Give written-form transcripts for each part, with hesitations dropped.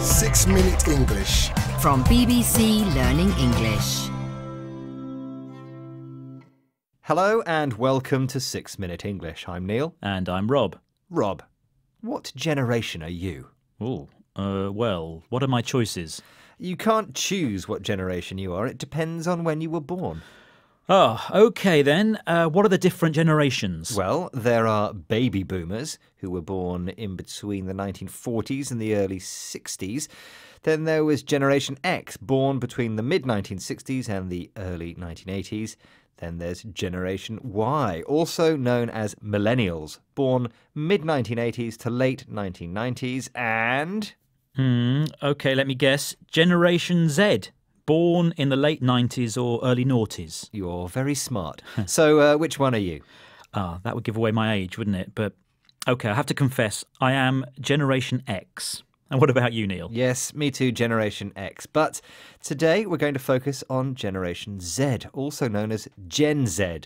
6 Minute English from BBC Learning English. Hello and welcome to 6 Minute English. I'm Neil. And I'm Rob. Rob, what generation are you? Oh, well, what are my choices? You can't choose what generation you are. It depends on when you were born. Oh, OK then. What are the different generations? Well, there are baby boomers who were born in between the 1940s and the early 60s. Then there was Generation X, born between the mid-1960s and the early 1980s. Then there's Generation Y, also known as millennials, born mid-1980s to late 1990s and... OK, let me guess. Generation Z. Born in the late 90s or early noughties. You're very smart. So which one are you? That would give away my age, wouldn't it? But OK, I have to confess, I am Generation X. And what about you, Neil? Yes, me too, Generation X. But today we're going to focus on Generation Z, also known as Gen Z.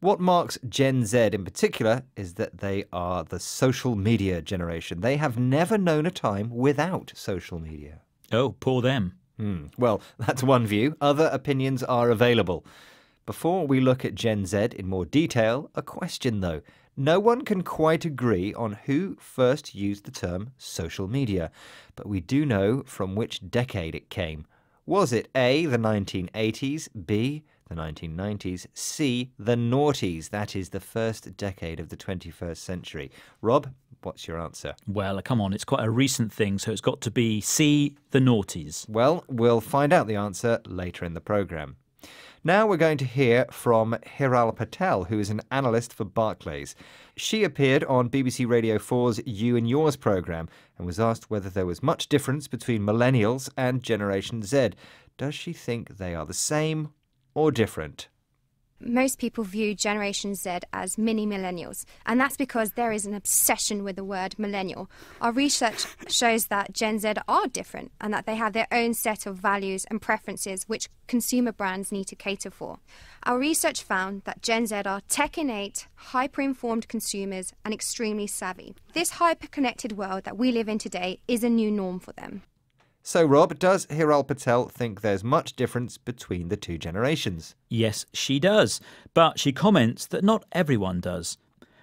What marks Gen Z in particular is that they are the social media generation. They have never known a time without social media. Oh, poor them. Well, that's one view. Other opinions are available. Before we look at Gen Z in more detail, a question though. No one can quite agree on who first used the term social media, but we do know from which decade it came. Was it A, the 1980s, B, the 1990s, C, the noughties? That is the first decade of the 21st century. Rob, what's your answer? Well, come on, it's quite a recent thing, so it's got to be C, the noughties. Well, we'll find out the answer later in the programme. Now we're going to hear from Hiral Patel, who is an analyst for Barclays. She appeared on BBC Radio 4's You and Yours programme and was asked whether there was much difference between millennials and Generation Z. Does she think they are the same or different? Most people view Generation Z as mini-millennials, and that's because there is an obsession with the word millennial. Our research shows that Gen Z are different and that they have their own set of values and preferences which consumer brands need to cater for. Our research found that Gen Z are tech-innate, hyper-informed consumers and extremely savvy. This hyper-connected world that we live in today is a new norm for them. So, Rob, does Hiral Patel think there's much difference between the two generations? Yes, she does. But she comments that not everyone does.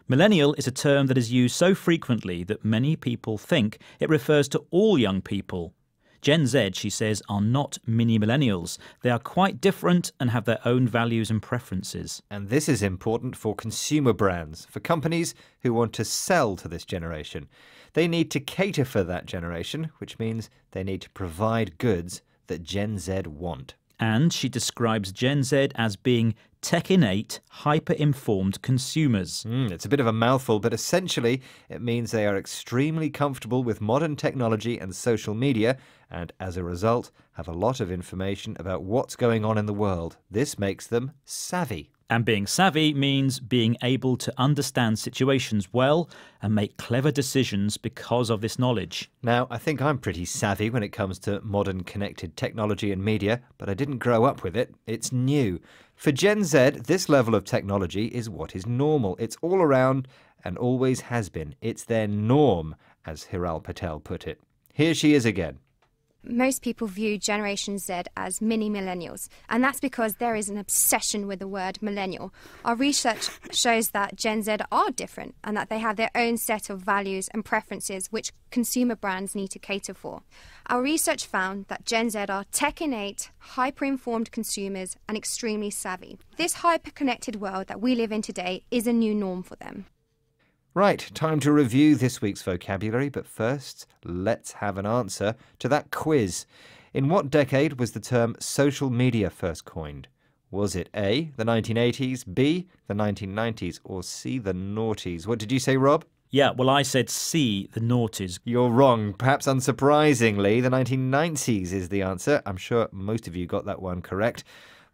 Millennial is a term that is used so frequently that many people think it refers to all young people. Gen Z, she says, are not mini-millennials. They are quite different and have their own values and preferences. And this is important for consumer brands, for companies who want to sell to this generation. They need to cater for that generation, which means they need to provide goods that Gen Z want. And she describes Gen Z as being tech-innate, hyper-informed consumers. It's a bit of a mouthful, but essentially it means they are extremely comfortable with modern technology and social media and, as a result, have a lot of information about what's going on in the world. This makes them savvy. And being savvy means being able to understand situations well and make clever decisions because of this knowledge. Now, I think I'm pretty savvy when it comes to modern connected technology and media, but I didn't grow up with it. It's new. For Gen Z, this level of technology is what is normal. It's all around and always has been. It's their norm, as Hiral Patel put it. Here she is again. Most people view Generation Z as mini-millennials, and that's because there is an obsession with the word millennial. Our research shows that Gen Z are different and that they have their own set of values and preferences which consumer brands need to cater for. Our research found that Gen Z are tech-innate, hyper-informed consumers and extremely savvy. This hyper-connected world that we live in today is a new norm for them. Right, time to review this week's vocabulary, but first, let's have an answer to that quiz. In what decade was the term social media first coined? Was it A, the 1980s, B, the 1990s, or C, the noughties? What did you say, Rob? Yeah, well, I said C, the noughties. You're wrong. Perhaps unsurprisingly, the 1990s is the answer. I'm sure most of you got that one correct.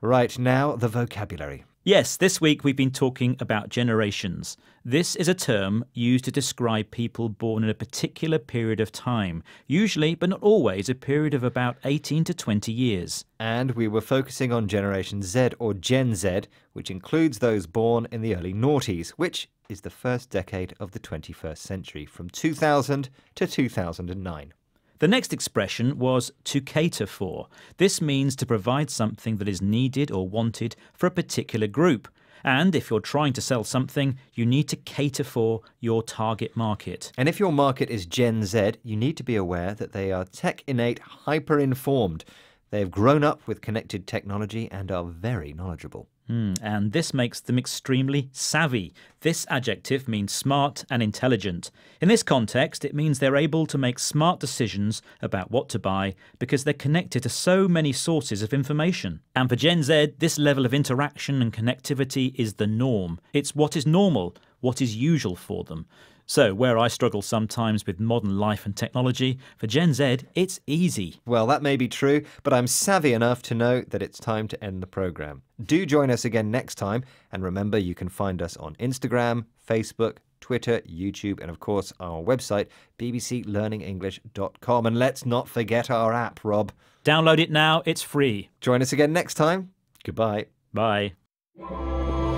Right, now the vocabulary. Yes, this week we've been talking about generations. This is a term used to describe people born in a particular period of time, usually, but not always, a period of about 18 to 20 years. And we were focusing on Generation Z or Gen Z, which includes those born in the early noughties, which is the first decade of the 21st century, from 2000 to 2009. The next expression was to cater for. This means to provide something that is needed or wanted for a particular group. And if you're trying to sell something, you need to cater for your target market. And if your market is Gen Z, you need to be aware that they are tech-innate, hyper-informed. They have grown up with connected technology and are very knowledgeable. And this makes them extremely savvy. This adjective means smart and intelligent. In this context, it means they're able to make smart decisions about what to buy because they're connected to so many sources of information. And for Gen Z, this level of interaction and connectivity is the norm. It's what is normal, what is usual for them. So, where I struggle sometimes with modern life and technology, for Gen Z, it's easy. Well, that may be true, but I'm savvy enough to know that it's time to end the programme. Do join us again next time, and remember you can find us on Instagram, Facebook, Twitter, YouTube, and of course our website, bbclearningenglish.com. And let's not forget our app, Rob. Download it now, it's free. Join us again next time. Goodbye. Bye.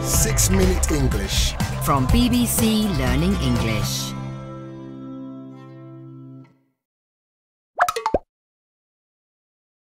6 Minute English. From BBC Learning English.